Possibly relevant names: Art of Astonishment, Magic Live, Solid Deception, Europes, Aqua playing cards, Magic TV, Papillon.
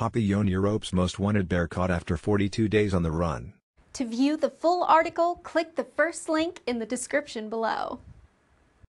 Papillon, Europe's most wanted bear, caught after 42 days on the run. To view the full article, click the first link in the description below.